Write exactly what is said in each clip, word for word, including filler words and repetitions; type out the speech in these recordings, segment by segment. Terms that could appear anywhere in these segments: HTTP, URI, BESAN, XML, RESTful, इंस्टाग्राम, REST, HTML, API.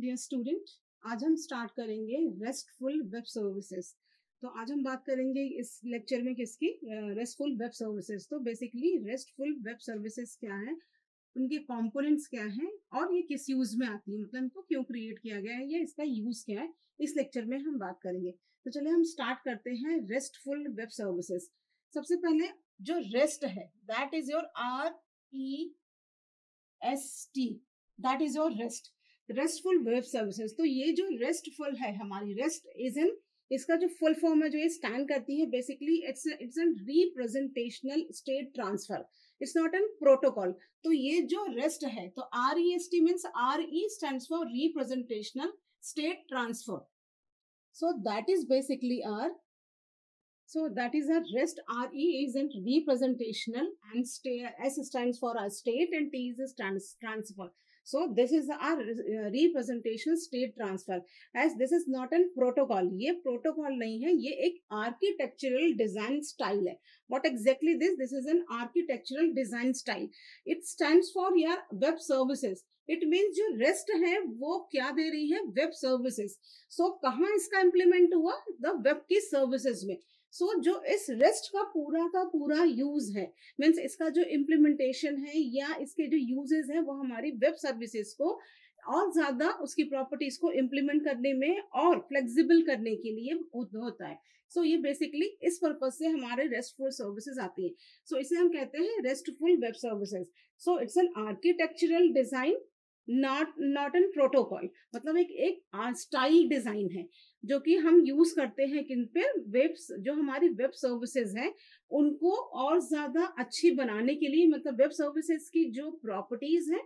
Dear student, आज हम start करेंगे रेस्टफुल वेब सर्विसेज। तो आज हम बात करेंगे इस लेक्चर में किसकी? Restful web services. तो बेसिकली रेस्टफुल वेब सर्विसेज क्या है, उनके कंपोनेंट्स क्या हैं और ये किस यूज में आती है, मतलब इनको क्यों क्रिएट किया गया है या इसका यूज क्या है, इस लेक्चर में हम बात करेंगे। तो चलिए हम स्टार्ट करते हैं रेस्टफुल वेब सर्विसेज। सबसे पहले जो रेस्ट है that is your R E S T, that is your rest, restful web services. तो ये जो रेस्टफुल है हमारी, रेस्ट इज इन इसका जो फुल फॉर्म है, जो ये स्टैंड करती है, basically it's it's an representational state transfer, it's not an protocol. तो ये जो रेस्ट है, तो R E S T means R E stands for representational state transfer. So that is basically R so that is our rest. R E is in representational and S stands for our state and T is transfer. So this is our representational state transfer, as this is not an protocol. ये protocol नहीं है, ये एक architectural design style है. What exactly this? This is an architectural design style. It stands for your web services. It means जो REST है वो क्या दे रही है? Web services. So कहाँ इसका implement हुआ? The web की services में। सो so, जो इस रेस्ट का पूरा का पूरा यूज है, मीन्स इसका जो इम्प्लीमेंटेशन है या इसके जो यूजेस हैं वो हमारी वेब सर्विसेज को और ज्यादा उसकी प्रॉपर्टीज को इम्प्लीमेंट करने में और फ्लेक्सिबल करने के लिए होता है। सो so, ये बेसिकली इस पर्पज से हमारे रेस्टफुल सर्विसेज आती है। सो so, इसे हम कहते हैं restful web services. So it's an architectural design, not not an protocol, मतलब एक एक स्टाइल डिजाइन है जो कि हम यूज करते हैं किन पे? वेब, जो हमारी वेब सर्विसेज हैं उनको और ज्यादा अच्छी बनाने के लिए, मतलब वेब सर्विसेज की जो प्रॉपर्टीज हैं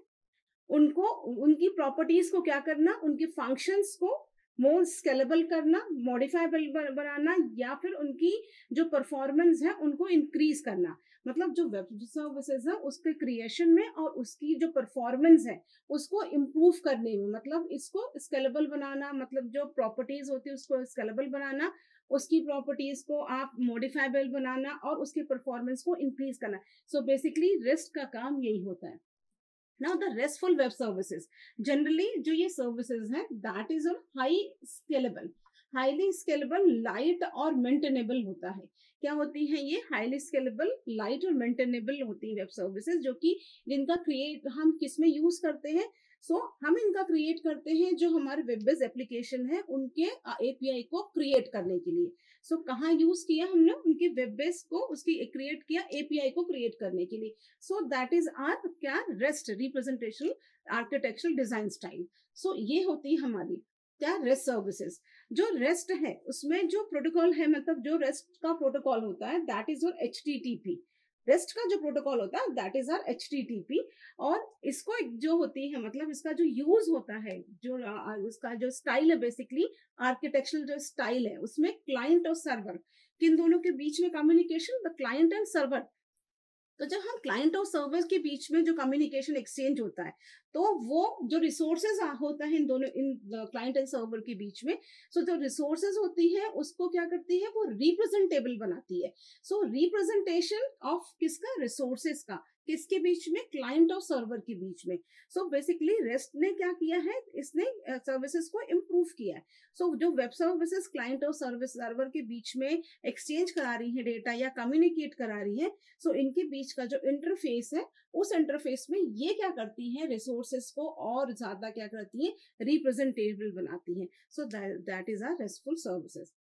उनको, उनकी प्रॉपर्टीज को क्या करना, उनके फंक्शंस को मोर स्केलेबल करना, मॉडिफाइबल बनाना या फिर उनकी जो परफॉर्मेंस है उनको इंक्रीज करना। मतलब जो वेब सर्विसेज है उसके क्रिएशन में और उसकी जो परफॉर्मेंस है उसको इम्प्रूव करने में, मतलब इसको स्केलेबल बनाना, मतलब जो प्रॉपर्टीज होती है उसको स्केलेबल बनाना, उसकी प्रॉपर्टीज को आप मॉडिफाइबल बनाना और उसके परफॉर्मेंस को इंक्रीज करना। सो बेसिकली रेस्ट का काम यही होता है। Now the RESTful web services, generally जो ये services हैं that is on high scalable, highly scalable, light और maintainable होता है। क्या होती है ये? highly scalable, light और maintainable होती है web services, जो कि जिनका create हम किसमें use करते हैं? सो so, हम इनका क्रिएट करते हैं जो हमारे वेब बेस्ड एप्लीकेशन है उनके एपीआई को क्रिएट करने के लिए। सो so, कहाँ यूज किया हमने? उनके वेब बेस को उसकी क्रिएट किया, एपीआई को क्रिएट करने के लिए। सो दैट इज आर क्या? Rest, representational architectural design style. So ये होती है हमारी क्या? Rest services. जो रेस्ट है उसमें जो प्रोटोकॉल है, मतलब जो रेस्ट का प्रोटोकॉल होता है that is your H T T P. Rest का जो प्रोटोकॉल होता है that is our H T T P, और इसको जो होती है, मतलब इसका जो यूज होता है, जो उसका जो स्टाइल है, बेसिकली आर्किटेक्चरल जो स्टाइल है उसमें क्लाइंट और सर्वर, किन दोनों के बीच में communication? The client and server. तो जब हम क्लाइंट और सर्वर के बीच में जो कम्युनिकेशन एक्सचेंज होता है तो वो जो रिसोर्सेज होता है इन दोनों, इन क्लाइंट एंड सर्वर के बीच में, सो so जो रिसोर्सेज होती है उसको क्या करती है? वो रिप्रेजेंटेबल बनाती है। सो रिप्रेजेंटेशन ऑफ किसका? रिसोर्सेज का। किसके बीच में? क्लाइंट और सर्वर के बीच में। सो बेसिकली रेस्ट ने क्या किया है? इसने सर्विसेज uh, को इम्प्रूव किया है। सो so, जो वेब सर्विसेज क्लाइंट और सर्विस सर्वर के बीच में एक्सचेंज करा रही है डेटा या कम्युनिकेट करा रही है, सो so, इनके बीच का जो इंटरफेस है उस इंटरफेस में ये क्या करती है? रिसोर्सेज को और ज्यादा क्या करती है? रिप्रेजेंटेबल बनाती है। So that is our restful services.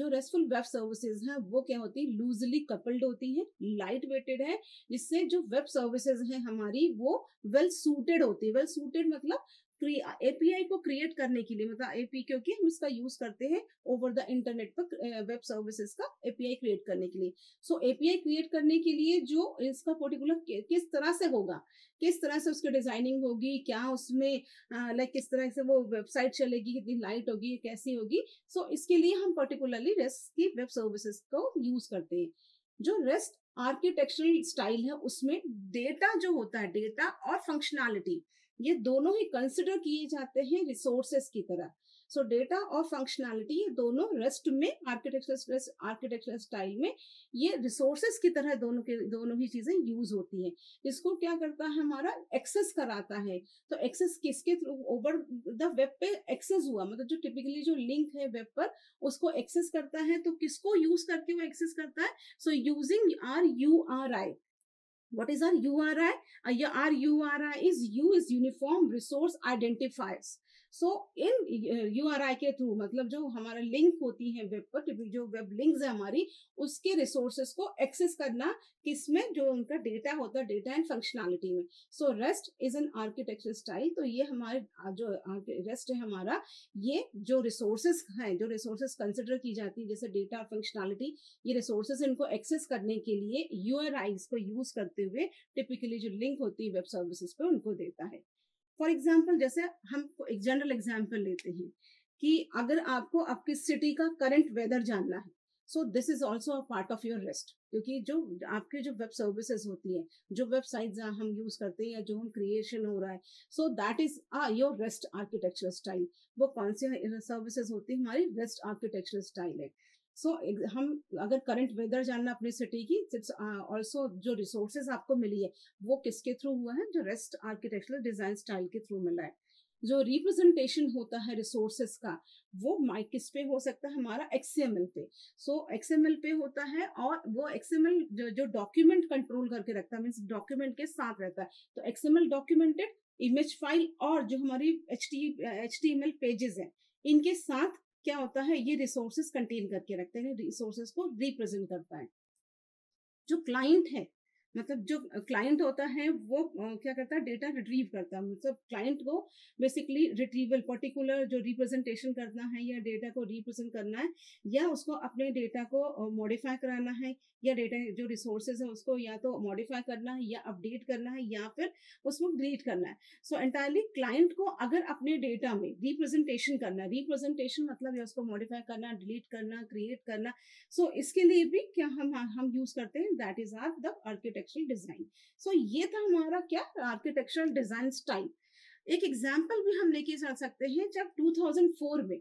जो रेस्टफुल वेब सर्विसेज हैं वो क्या होती है? लूजली कपल्ड होती है, लाइट वेटेड है, जिससे जो वेब सर्विसेज हैं हमारी वो वेल सूटेड होती है। वेल सूटेड मतलब एपीआई को क्रिएट करने के लिए, मतलब एपी, क्योंकि हम इसका यूज करते हैं ओवर द इंटरनेट पर वेब सर्विसेज का एपीआई क्रिएट करने के लिए। सो एपीआई क्रिएट करने के लिए जो इसका पर्टिकुलर किस तरह से होगा, किस तरह से उसकी डिजाइनिंग होगी, क्या उसमें लाइक किस तरह से वो वेबसाइट चलेगी, कितनी लाइट होगी, कैसी होगी, सो so, इसके लिए हम पर्टिकुलरली रेस्ट की वेब सर्विसेज को यूज करते हैं। जो रेस्ट आर्किटेक्चरल स्टाइल है उसमें डेटा जो होता है, डेटा और फंक्शनैलिटी, ये दोनों ही कंसिडर किए जाते हैं रिसोर्सेस की तरह। सो डेटा और फंक्शनैलिटी ये दोनों रेस्ट में आर्किटेक्चर आर्किटेक्चर स्टाइल में ये रिसोर्सेस की तरह दोनों के दोनों ही चीजें यूज होती हैं। इसको क्या करता है हमारा एक्सेस कराता है। तो एक्सेस किसके थ्रू? ओवर द वेब पे एक्सेस हुआ, मतलब जो टिपिकली जो लिंक है वेब पर उसको एक्सेस करता है। तो किसको यूज करके वो एक्सेस करता है? So using our U R I. What is our U R I? Our U R I is U is uniform resource identifiers. So in U R I के थ्रू, मतलब जो हमारा लिंक होती है वेब पर, जो वेब लिंक्स है हमारी, उसके रिसोर्सेस को एक्सेस करना किसमें? जो उनका डेटा होता है, डेटा एंड फंक्शनैलिटी में। So rest is an architecture style. तो ये हमारे जो रेस्ट है हमारा, ये जो रिसोर्सेस हैं, जो रिसोर्सेस कंसिडर की जाती है जैसे डेटा और फंक्शनैलिटी, ये रिसोर्सेज इनको एक्सेस करने के लिए U R I को यूज करते हुए टिपिकली जो लिंक होती है वेब सर्विसेज पे उनको देता है। फॉर एग्जाम्पल, जैसे हम एक जनरल एग्जाम्पल लेते हैं कि अगर आपको आपकी सिटी का करंट वेदर जानना है, so this is also a part of your rest. क्योंकि जो आपके जो वेब सर्विसेज होती हैं, जो वेबसाइट्स हम यूज करते हैं या जो हम क्रिएशन हो रहा है, so that is your rest architecture style. वो कौन सी सर्विसेज होती है? हमारी रेस्ट आर्किटेक्चर स्टाइल है। सो so, हम अगर करंट वेदर जानना अपनी सिटी की, ऑल्सो uh, जो रिसोर्सेज आपको मिली है वो किसके थ्रू हुआ है? जो रेस्ट आर्किटेक्चरल डिजाइन स्टाइल के थ्रू मिला है। जो रिप्रेजेंटेशन होता है रिसोर्सेज का, वो माइक किस पे हो सकता है? हमारा एक्स एम एल पे। सो एक्स एम एल पे होता है, और वो एक्स एम एल जो, जो डॉक्यूमेंट कंट्रोल करके रखता है, मीन्स डॉक्यूमेंट के साथ रहता है। तो X M L documented, image file और जो हमारी H T M L pages है, इनके साथ क्या होता है? ये रिसोर्सेज कंटेन करके रखते हैं, रिसोर्सेज को रिप्रेजेंट करता है। जो क्लाइंट है, मतलब जो क्लाइंट होता है वो क्या करता है? डेटा रिट्रीव करता है। मतलब क्लाइंट को बेसिकली रिट्रीवल, पर्टिकुलर जो रिप्रेजेंटेशन करना है या डेटा को रिप्रेजेंट करना है, या उसको अपने डेटा को मॉडिफाई कराना है, या डेटा जो रिसोर्सेज है उसको या तो मॉडिफाई करना है या अपडेट करना है या फिर उसको डिलीट करना है। सो एंटायरली क्लाइंट को अगर अपने डेटा में रिप्रेजेंटेशन करना है, रिप्रेजेंटेशन मतलब या उसको मॉडिफाई करना, डिलीट करना, क्रिएट करना, सो so, इसके लिए भी क्या हम हम यूज करते हैं? That is are the architectural design. So ये था हमारा क्या? Architectural design style. एक एग्जाम्पल भी हम लेके जा सकते हैं जब दो हज़ार चार में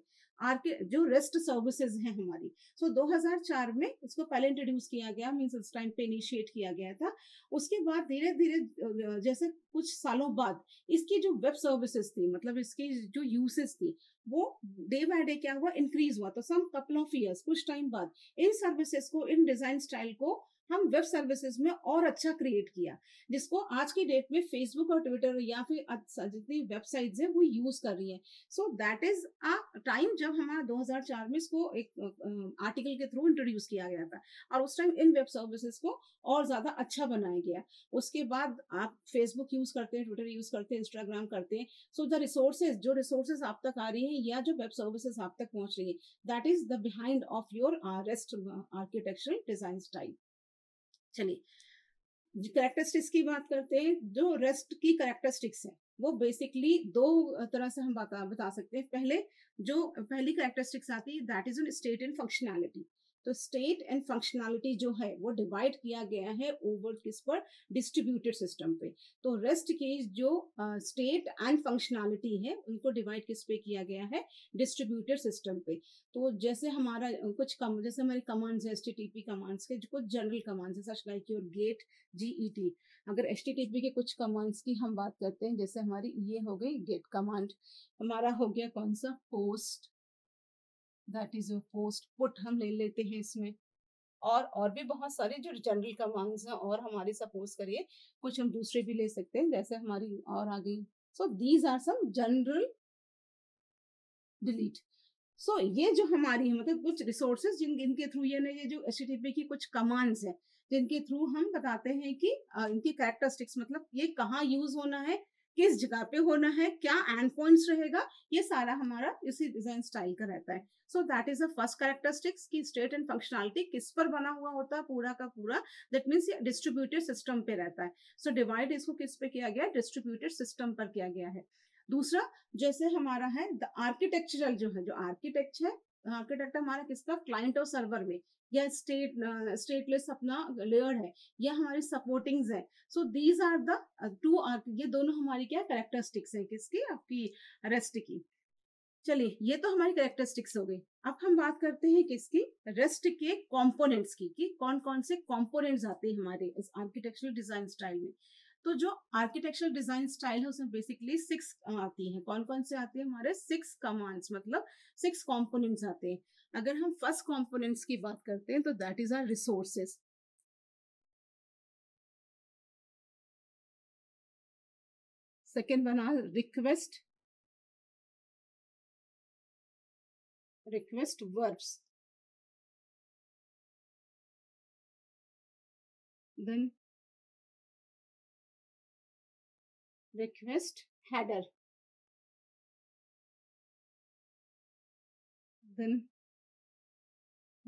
आर्के जो रेस्ट सर्विसेज हैं हमारी, सो so, दो हज़ार चार में इसको पहले इंट्रोड्यूस किया गया, मींस उस टाइम पे इनिशिएट किया गया था। उसके बाद धीरे धीरे जैसे कुछ सालों बाद इसकी जो वेब सर्विसेज थी, मतलब इसकी जो यूसेज थी, वो डे बाय डे क्या हुआ? इंक्रीज हुआ। तो सम कपल ऑफ ईयर्स, कुछ टाइम बाद इन सर्विसेज को, इन डिजाइन स्टाइल को हम वेब सर्विसेज में और अच्छा क्रिएट किया, जिसको आज की डेट में फेसबुक और ट्विटर या फिर जितनी वेबसाइट्स हैं वो यूज कर रही है। So that is a time जब हमारा दो हज़ार चार में इसको एक आर्टिकल के थ्रू इंट्रोड्यूस किया गया था, और उस टाइम इन वेब सर्विसेज को और ज्यादा अच्छा बनाया गया। उसके बाद आप फेसबुक यूज करते हैं, ट्विटर यूज करते हैं, इंस्टाग्राम करते हैं। सो द रिसोर्सेज, जो रिसोर्सेज आप तक आ रही है या जो वेब सर्विसेज आप तक पहुंच रही है, that is the behind of your REST architectural design style. चलिए कैरेक्टरिस्टिक्स की बात करते हैं। जो रेस्ट की कैरेक्टरिस्टिक्स है वो बेसिकली दो तरह से हम बता बता सकते हैं। पहले जो पहली कैरेक्टरिस्टिक्स आती है, that is on state and functionality. तो स्टेट एंड फंक्शनैलिटी जो है वो डिवाइड किया गया है ओवर किस पर? डिस्ट्रीब्यूटेड सिस्टम पे। तो रेस्ट की जो स्टेट एंड फंक्शनैलिटी है उनको डिवाइड किस पे किया गया है? डिस्ट्रीब्यूटेड सिस्टम पे। तो जैसे हमारा कुछ कम, जैसे हमारे कमांड्स है H T T P commands के, कुछ जनरल कमांड्स है such like your get G E T. अगर एच टी टी पी के कुछ कमांड्स की हम बात करते हैं, जैसे हमारी ये हो गई गेट कमांड, हमारा हो गया कौन सा? Post, that is a post, put हम ले लेते हैं इसमें, और और भी बहुत सारे जो जनरल कमांड्स हैं, और हमारी सपोज करिए कुछ हम दूसरे भी ले सकते हैं, जैसे हमारी और आ गई। So these are some general delete. सो ये जो हमारी मतलब कुछ रिसोर्सेज जिन इनके थ्रू, यानी ये जो एच टी टी पी की कुछ कमांड्स हैं जिनके थ्रू हम बताते हैं कि इनकी कैरेक्टरिस्टिक्स, मतलब ये कहाँ यूज होना है, किस जगह पे होना है, क्या एंड पॉइंट्स रहेगा, ये सारा हमारा इसी डिजाइन स्टाइल का रहता है। So that is the first characteristics की स्टेट एंड फंक्शनैलिटी किस पर बना हुआ होता है? पूरा का पूरा, दैट मींस ये डिस्ट्रीब्यूटेड सिस्टम पे रहता है। सो so, डिवाइड इसको किस पे किया गया? डिस्ट्रीब्यूटेड सिस्टम पर किया गया है। दूसरा जैसे हमारा है द आर्किटेक्चरल, जो है जो आर्किटेक्चर आर्किटेक्ट हमारा किसका, क्लाइंट और सर्वर में, या स्टेट स्टेटलेस अपना लेयर है, या हमारी सपोर्टिंग्स है. So these are the two, ये दोनों हमारी क्या कैरेक्टरिस्टिक्स हैं किसकी, आपकी रेस्ट की. चलिए ये तो हमारी कैरेक्टरिस्टिक्स हो गई. अब हम बात करते हैं किसकी, रेस्ट के कंपोनेंट्स की, कि कौन कौन से कंपोनेंट्स आते हैं हमारे इस आर्किटेक्चरल डिजाइन स्टाइल में. तो जो आर्किटेक्चरल डिजाइन स्टाइल है उसमें बेसिकली सिक्स आती हैं. कौन कौन से आते हैं हमारे, सिक्स कमांड्स, मतलब सिक्स कंपोनेंट्स आते हैं. अगर हम फर्स्ट कंपोनेंट्स की बात करते हैं तो that is our resources. Second बना request, request verbs, then request header, then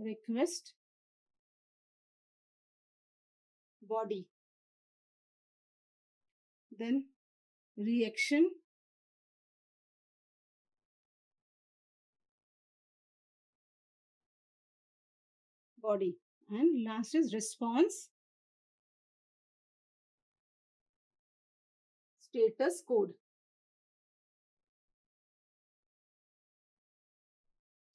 request body, then reaction body, and last is response status code.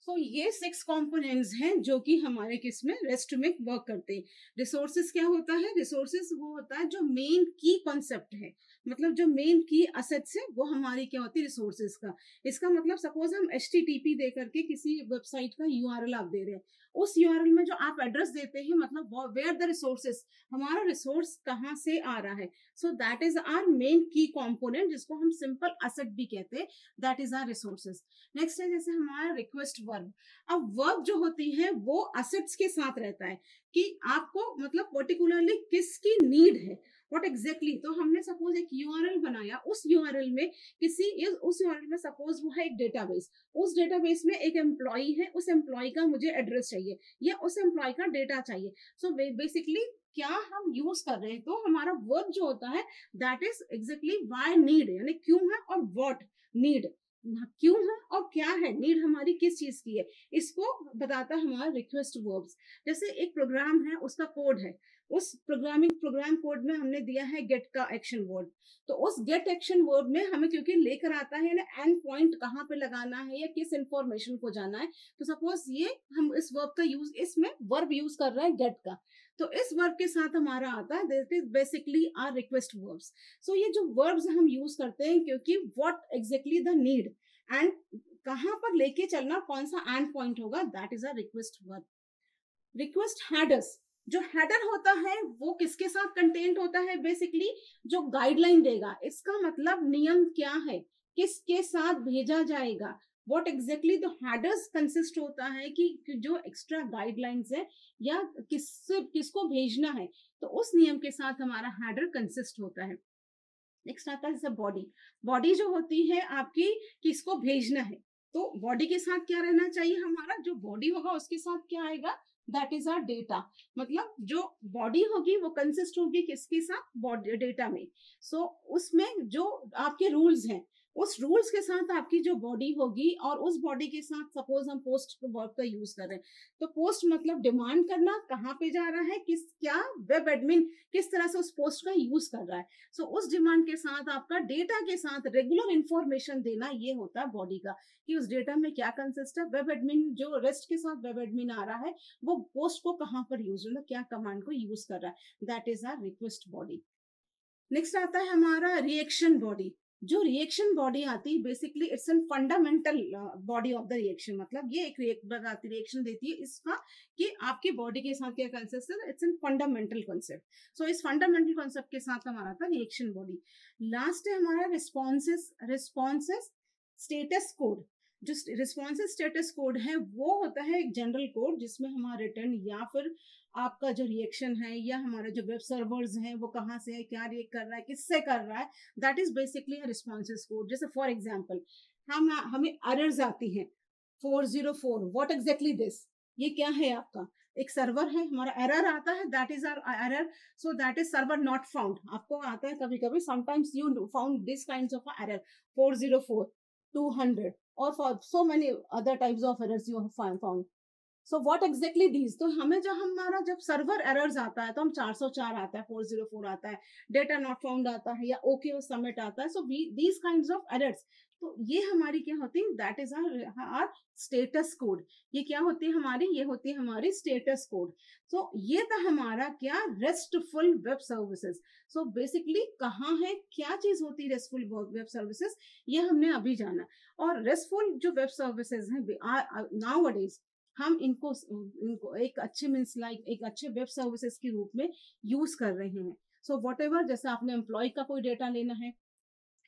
So ये सिक्स कंपोनेंट्स हैं जो कि हमारे किसमें, रेस्ट में वर्क करते हैं. रिसोर्सेज क्या होता है, रिसोर्सेज वो होता है जो मेन की कॉन्सेप्ट है, मतलब जो मेन की असेट्स है वो हमारी क्या होती है, रिसोर्सेज का. इसका मतलब सपोज हम एचटीटीपी दे करके किसी वेबसाइट का यूआरएल आप दे रहे हैं, उस यूआरएल में जो आप एड्रेस देते हैं, मतलब वेयर द रिसोर्सेज, हमारा रिसोर्स कहाँ से आ रहा है. So that is our main key component, जिसको हम सिंपल असेट भी कहते हैं, that is our resources. Next है जैसे हमारा रिक्वेस्ट वर्ब. अब वर्ब जो होती है वो असेट्स के साथ रहता है, कि आपको मतलब पर्टिकुलरली किसकी नीड है, व्हाट एग्जैक्टली exactly? तो हमने सपोज एक यूआरएल बनाया, उस यूआरएल में किसी उस यूआरएल में सपोज वो है एक डेटाबेस, उस डेटाबेस में एक एम्प्लॉई है, उस एम्प्लॉई का मुझे एड्रेस चाहिए या उस एम्प्लॉई का डेटा चाहिए. सो बेसिकली क्या हम यूज कर रहे हैं, तो हमारा वर्ब जो होता है that is exactly why need, यानी क्यों है और व्हाट नीड, क्यों है और क्या है, नीड हमारी किस चीज की है, इसको बताता हमारा रिक्वेस्ट वर्ब्स. जैसे एक प्रोग्राम है, उसका कोड है, उस प्रोग्रामिंग प्रोग्राम कोड में हमने दिया है गेट का एक्शन वर्ड, तो उस गेट एक्शन वर्ड में हमें क्योंकि लेकर आता है ना एंड पॉइंट कहाँ पे लगाना है या किस इंफॉर्मेशन को जाना है, तो सपोज ये हम इस वर्ब का यूज, इसमें वर्ब यूज कर रहे हैं गेट का, तो इस वर्ब के साथ हमारा आता है that is basically our request verbs. So ये जो वर्ब्स हम यूज करते हैं, क्योंकि what exactly the need and कहाँ पर लेके चलना, कौन सा एंड पॉइंट होगा, that is our request verb. Request headers, जो हेडर होता है वो किसके साथ कंटेंट होता है, बेसिकली जो गाइडलाइन देगा, इसका मतलब नियम क्या है, किसके साथ भेजा जाएगा, what exactly the headers consist होता है कि जो एक्स्ट्रा गाइडलाइंस है या किस किसको भेजना है, तो उस नियम के साथ हमारा हेडर कंसिस्ट होता है. नेक्स्ट आता है बॉडी. बॉडी जो होती है आपकी, किसको भेजना है, तो बॉडी के साथ क्या रहना चाहिए, हमारा जो बॉडी होगा उसके साथ क्या आएगा, दैट इज आवर डेटा, मतलब जो बॉडी होगी वो कंसिस्ट होगी किसके साथ, बॉडी डेटा में. सो so, उसमें जो आपके रूल्स हैं, उस रूल्स के साथ आपकी जो बॉडी होगी, और उस बॉडी के साथ सपोज हम पोस्ट वर्ब का यूज कर रहे हैं, तो पोस्ट मतलब डिमांड करना, कहाँ पे जा रहा है, किस क्या वेब एडमिन किस तरह से उस पोस्ट का यूज कर रहा है. सो so, उस डिमांड के साथ आपका डेटा के साथ रेगुलर इंफॉर्मेशन देना, ये होता है बॉडी का, कि उस डेटा में क्या कंसिस्ट है, वेब एडमिन जो रेस्ट के साथ वेब एडमिन आ रहा है वो पोस्ट को कहाँ पर यूज, मतलब क्या कमांड को यूज कर रहा है, that is our request body. Next आता है हमारा रिएक्शन बॉडी. जो रिएक्शन बॉडी आती है basically it's an fundamental body of the reaction, मतलब ये एक रिएक्शन देती है इसका, कि आपके बॉडी के साथ क्या कंसेप्ट है, it's an fundamental concept. So इस फंडामेंटल कॉन्सेप्ट के साथ हमारा था रिएक्शन बॉडी. लास्ट है हमारा रिस्पॉन्सेस. Responses status code. जो रिस्पॉन्सेस स्टेटस कोड है वो होता है एक जनरल कोड, जिसमें हमारा रिटर्न या फिर आपका जो रिएक्शन है या हमारे जो वेब सर्वर्स हैं वो कहाँ से है, क्या रिएक्ट कर रहा है, किससे कर रहा है, that is basically a responses code. जैसे फॉर एग्जांपल हम हमें एरर्स आती हैं four zero four, what exactly this, ये क्या है आपका, एक सर्वर है, हमारा एरर आता है, that is our error. So that is server not found. आपको आता है कभी कभी, sometimes you found this kinds of error four zero four, two hundred, और for so many other types of errors you have found. So what exactly these? तो हमें जब हमारा जब सर्वर एरर्स आता है तो हम चार सौ चार आता है, चार सौ चार आता है, डेटा नॉट फाउंड आता है या ओके और सबमिट आता है. So these kinds of errors, तो ये हमारी क्या होती है? That is our status code. ये क्या होती है हमारी? ये होती है हमारी स्टेटस कोड. सो ये था हमारा क्या? Restful web services. So basically कहाँ है, क्या चीज होती है रेस्टफुल वेब सर्विसेज, ये हमने अभी जाना. और रेस्टफुल जो वेब सर्विसेज हैं नाउअडेज, हम इनको इनको एक अच्छे मीन्स लाइक एक अच्छे वेब सर्विसेज के रूप में यूज कर रहे हैं. सो वॉट एवर, जैसे आपने एम्प्लॉय का कोई डेटा लेना है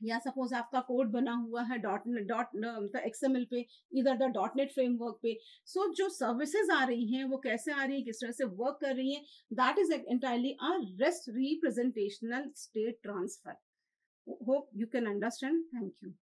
या सपोज आपका कोड बना हुआ है डॉट डॉट द एक्सएमएल पे, इधर द डॉट नेट फ्रेमवर्क पे. सो so, जो सर्विसेज आ रही हैं वो कैसे आ रही है, किस तरह से वर्क कर रही है, that is entirely a REST representational state transfer. Hope you can understand. Thank you.